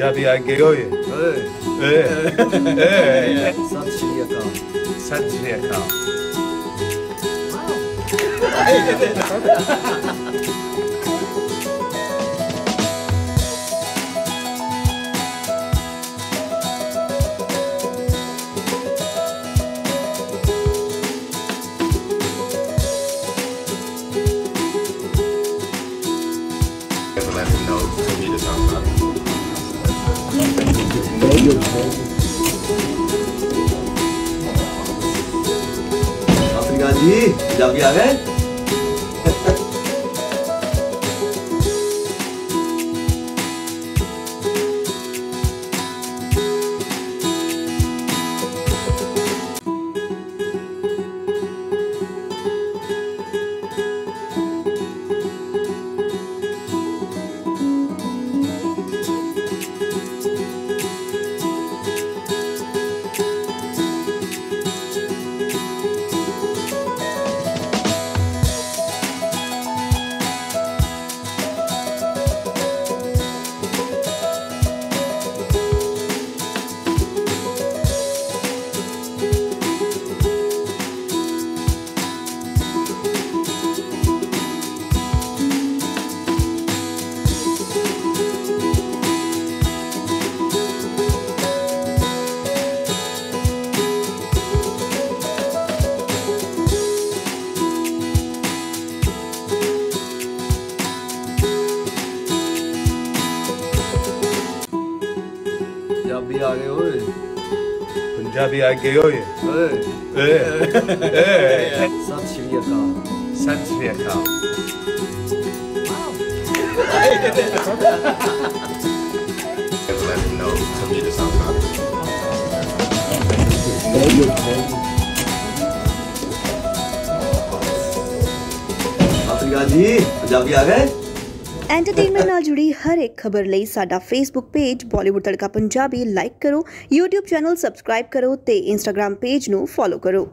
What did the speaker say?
जा भी आगे हो ये। सत श्री अकाल। सत श्री अकाल। जब भी आ गए पंजाबी आ गए हो ये। सत श्री अकाल। सत श्री अकाल। अफ्रीका जी पंजाबी आ गए। एंटरटेनमेंट नाल जुड़ी हर एक खबर लई साडा Facebook page Bollywood Tadka Punjabi like करो, यूट्यूब चैनल सबसक्राइब करो ते इंस्टाग्राम पेज नू फॉलो करो।